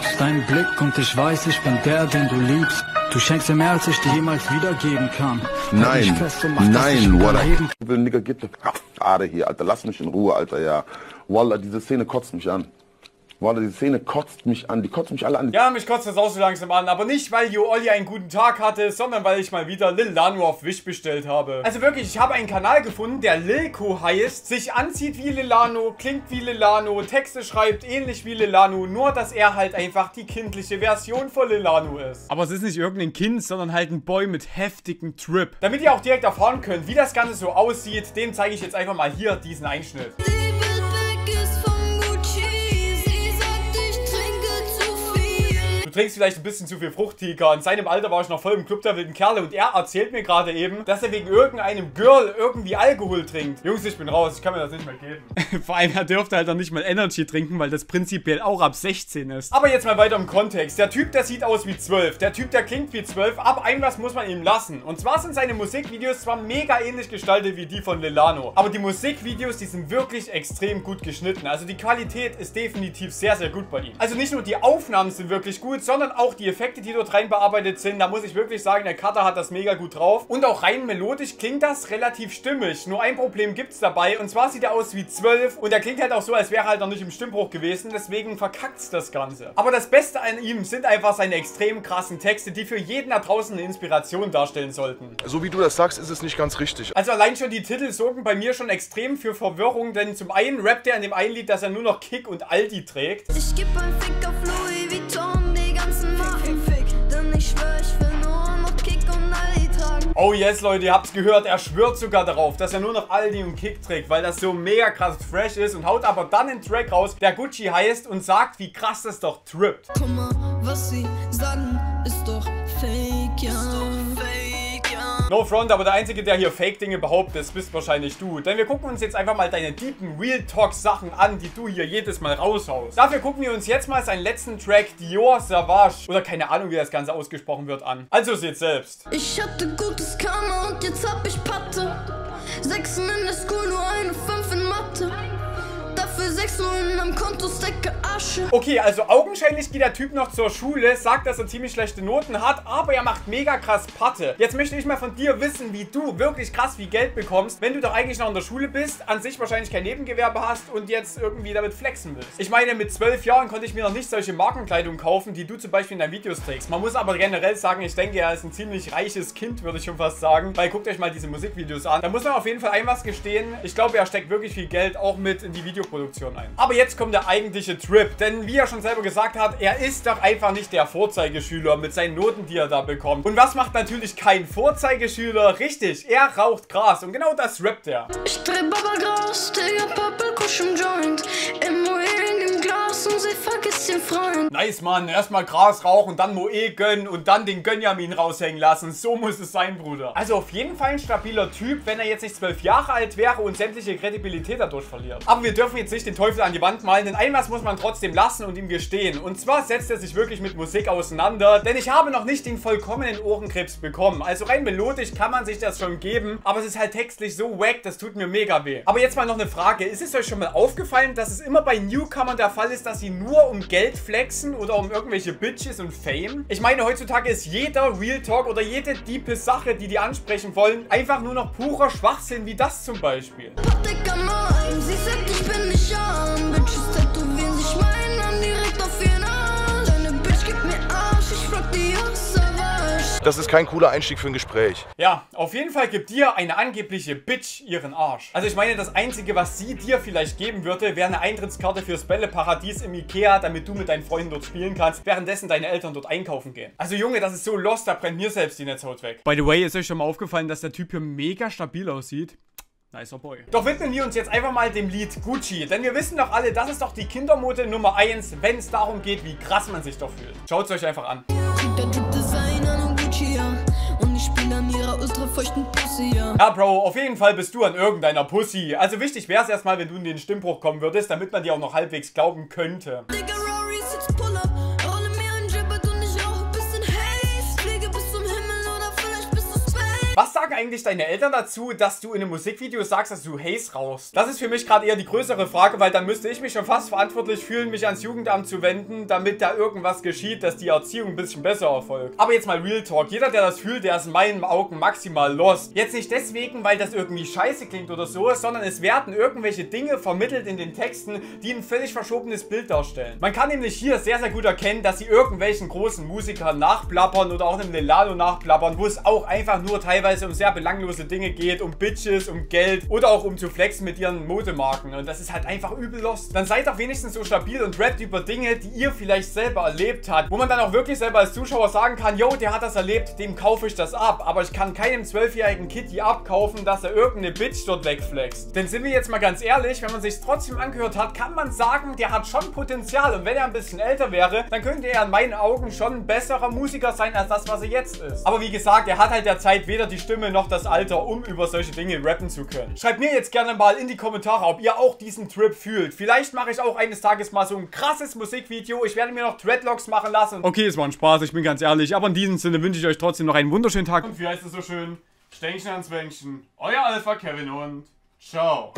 gibst. Dein Blick und ich weiß, ich bin der, den du liebst. Du schenkst mir mehr, als ich dir jemals wiedergeben kann. Nein, nein, Wallah. Ich will, Nigga, gib doch Ader hier, Alter. Lass mich in Ruhe, Alter, ja. Wallah, diese Szene kotzt mich an. Wallah, diese Szene kotzt mich an. Die kotzt mich alle an. Ja, mich kotzt das auch so langsam an. Aber nicht, weil Yo-Oli einen guten Tag hatte, sondern weil ich mal wieder Lil Lano auf Wish bestellt habe. Also wirklich, ich habe einen Kanal gefunden, der Lilco heißt, sich anzieht wie Lil Lano, klingt wie Lil Lano, Texte schreibt ähnlich wie Lil Lano, nur dass er halt einfach die kindliche Version von Lil Lano ist. Aber es ist nicht irgendein Kind, sondern halt ein Boy mit heftigem Trip. Damit ihr auch direkt erfahren könnt, wie das Ganze so aussieht, dem zeige ich jetzt einfach mal hier diesen Einschnitt. Du trinkst vielleicht ein bisschen zu viel Fruchttee. In seinem Alter war ich noch voll im Club der wilden Kerle und er erzählt mir gerade eben, dass er wegen irgendeinem Girl irgendwie Alkohol trinkt. Jungs, ich bin raus, ich kann mir das nicht mehr geben. Vor allem, er dürfte halt auch nicht mal Energy trinken, weil das prinzipiell auch ab 16 ist. Aber jetzt mal weiter im Kontext. Der Typ, der sieht aus wie 12. Der Typ, der klingt wie 12. Ab einem was muss man ihm lassen. Und zwar sind seine Musikvideos zwar mega ähnlich gestaltet wie die von Lil Lano, aber die Musikvideos, die sind wirklich extrem gut geschnitten. Also die Qualität ist definitiv sehr, sehr gut bei ihm. Also nicht nur die Aufnahmen sind wirklich gut, sondern auch die Effekte, die dort rein bearbeitet sind. Da muss ich wirklich sagen, der Cutter hat das mega gut drauf. Und auch rein melodisch klingt das relativ stimmig. Nur ein Problem gibt es dabei. Und zwar sieht er aus wie 12. Und er klingt halt auch so, als wäre er halt noch nicht im Stimmbruch gewesen. Deswegen verkackt's das Ganze. Aber das Beste an ihm sind einfach seine extrem krassen Texte, die für jeden da draußen eine Inspiration darstellen sollten. So wie du das sagst, ist es nicht ganz richtig. Also allein schon die Titel sorgen bei mir schon extrem für Verwirrung. Denn zum einen rappt er in dem einen Lied, dass er nur noch Kick und Aldi trägt. Ich geb einen Fick auf Louis Vuitton. Oh yes, Leute, ihr habt's gehört, er schwört sogar darauf, dass er nur noch Aldi und Kick trägt, weil das so mega krass fresh ist und haut aber dann einen Track raus, der Gucci heißt und sagt, wie krass das doch trippt. Guck mal, was sie sagen, ist doch fake, ja. Ist doch fake. No front, aber der Einzige, der hier Fake-Dinge behauptet, bist wahrscheinlich du. Denn wir gucken uns jetzt einfach mal deine deepen Real-Talk-Sachen an, die du hier jedes Mal raushaust. Dafür gucken wir uns jetzt mal seinen letzten Track, Dior Sauvage, oder keine Ahnung, wie das Ganze ausgesprochen wird, an. Also seht selbst. Ich hatte gutes Karma und jetzt hab ich Patte. 6 in der School, nur eine 5 in Mathe. Dafür 6 Nullen am Konto-Stack. Okay, also augenscheinlich geht der Typ noch zur Schule, sagt, dass er ziemlich schlechte Noten hat, aber er macht mega krass Patte. Jetzt möchte ich mal von dir wissen, wie du wirklich krass viel Geld bekommst, wenn du doch eigentlich noch in der Schule bist, an sich wahrscheinlich kein Nebengewerbe hast und jetzt irgendwie damit flexen willst. Ich meine, mit 12 Jahren konnte ich mir noch nicht solche Markenkleidung kaufen, die du zum Beispiel in deinen Videos trägst. Man muss aber generell sagen, ich denke, er ist ein ziemlich reiches Kind, würde ich schon fast sagen, weil guckt euch mal diese Musikvideos an. Da muss man auf jeden Fall ein was gestehen. Ich glaube, er steckt wirklich viel Geld auch mit in die Videoproduktion ein. Aber jetzt kommt der eigentliche Trip. Denn wie er schon selber gesagt hat, er ist doch einfach nicht der Vorzeigeschüler mit seinen Noten, die er da bekommt. Und was macht natürlich kein Vorzeigeschüler? Richtig, er raucht Gras und genau das rappt er. Ich dreh Baba Gras, Digga, Papa Kusch im Joint, im Moe in dem Glas und sie vergisst den Freund. Nice, Mann, erstmal Gras rauchen, dann Moe gönnen und dann den Gönjamin raushängen lassen. So muss es sein, Bruder. Also auf jeden Fall ein stabiler Typ, wenn er jetzt nicht 12 Jahre alt wäre und sämtliche Kredibilität dadurch verliert. Aber wir dürfen jetzt nicht den Teufel an die Wand malen, denn einmal muss man trotzdem lassen und ihm gestehen. Und zwar setzt er sich wirklich mit Musik auseinander, denn ich habe noch nicht den vollkommenen Ohrenkrebs bekommen. Also rein melodisch kann man sich das schon geben, aber es ist halt textlich so wack, das tut mir mega weh. Aber jetzt mal noch eine Frage. Ist es euch schon mal aufgefallen, dass es immer bei Newcomern der Fall ist, dass sie nur um Geld flexen oder um irgendwelche Bitches und Fame? Ich meine, heutzutage ist jeder Real Talk oder jede diepe Sache, die die ansprechen wollen, einfach nur noch purer Schwachsinn, wie das zum Beispiel. Sie sagt, ich bin nicht an, Bitches tätowieren sich meinen Namen direkt auf ihren Arsch. Deine Bitch gibt mir Arsch, ich frag die Jungs. Das ist kein cooler Einstieg für ein Gespräch. Ja, auf jeden Fall gibt dir eine angebliche Bitch ihren Arsch. Also ich meine, das Einzige, was sie dir vielleicht geben würde, wäre eine Eintrittskarte fürs Bälleparadies im Ikea, damit du mit deinen Freunden dort spielen kannst, währenddessen deine Eltern dort einkaufen gehen. Also Junge, das ist so lost, da brennt mir selbst die Netzhaut weg. By the way, ist euch schon mal aufgefallen, dass der Typ hier mega stabil aussieht? Nicer Boy. Doch widmen wir uns jetzt einfach mal dem Lied Gucci, denn wir wissen doch alle, das ist doch die Kindermode Nummer 1, wenn es darum geht, wie krass man sich doch fühlt. Schaut's euch einfach an. Ja, Bro, auf jeden Fall bist du an irgendeiner Pussy. Also wichtig wäre es erstmal, wenn du in den Stimmbruch kommen würdest, damit man dir auch noch halbwegs glauben könnte. Was sagen eigentlich deine Eltern dazu, dass du in einem Musikvideo sagst, dass du Haze rauchst? Das ist für mich gerade eher die größere Frage, weil dann müsste ich mich schon fast verantwortlich fühlen, mich ans Jugendamt zu wenden, damit da irgendwas geschieht, dass die Erziehung ein bisschen besser erfolgt. Aber jetzt mal Real Talk. Jeder, der das fühlt, der ist in meinen Augen maximal lost. Jetzt nicht deswegen, weil das irgendwie scheiße klingt oder so, sondern es werden irgendwelche Dinge vermittelt in den Texten, die ein völlig verschobenes Bild darstellen. Man kann nämlich hier sehr, sehr gut erkennen, dass sie irgendwelchen großen Musikern nachplappern oder auch einem Lil Lano nachplappern, wo es auch einfach nur teilweise um sehr belanglose Dinge geht, um Bitches, um Geld oder auch um zu flexen mit ihren Modemarken. Und das ist halt einfach übel lost. Dann seid doch wenigstens so stabil und rappt über Dinge, die ihr vielleicht selber erlebt habt, wo man dann auch wirklich selber als Zuschauer sagen kann, yo, der hat das erlebt, dem kaufe ich das ab. Aber ich kann keinem 12-jährigen Kitty abkaufen, dass er irgendeine Bitch dort wegflext. Denn sind wir jetzt mal ganz ehrlich, wenn man sich's trotzdem angehört hat, kann man sagen, der hat schon Potenzial. Und wenn er ein bisschen älter wäre, dann könnte er in meinen Augen schon ein besserer Musiker sein, als das, was er jetzt ist. Aber wie gesagt, er hat halt derzeit weder die Stimme noch das Alter, um über solche Dinge rappen zu können. Schreibt mir jetzt gerne mal in die Kommentare, ob ihr auch diesen Trip fühlt. Vielleicht mache ich auch eines Tages mal so ein krasses Musikvideo. Ich werde mir noch Dreadlocks machen lassen. Okay, es war ein Spaß, ich bin ganz ehrlich. Aber in diesem Sinne wünsche ich euch trotzdem noch einen wunderschönen Tag. Und wie heißt es so schön? Stänkchen ans Wänkchen. Euer Alpha Kevin und ciao.